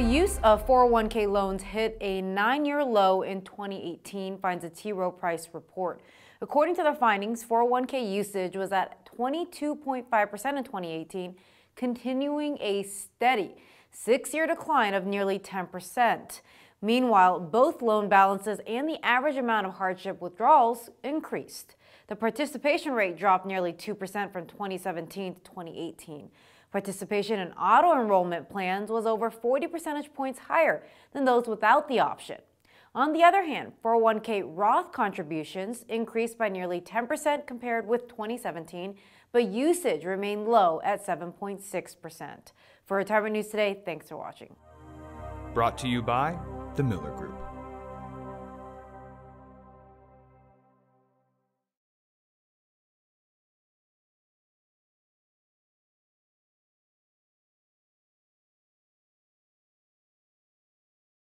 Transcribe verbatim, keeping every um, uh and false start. The use of four oh one k loans hit a nine-year low in twenty eighteen, finds a T. Rowe Price report. According to their findings, four oh one k usage was at twenty-two point five percent in twenty eighteen, continuing a steady six-year decline of nearly ten percent. Meanwhile, both loan balances and the average amount of hardship withdrawals increased. The participation rate dropped nearly two percent from twenty seventeen to twenty eighteen. Participation in auto-enrollment plans was over forty percentage points higher than those without the option. On the other hand, four oh one k Roth contributions increased by nearly ten percent compared with twenty seventeen, but usage remained low at seven point six percent. For Retirement News Today, thanks for watching. Brought to you by the Miller Group.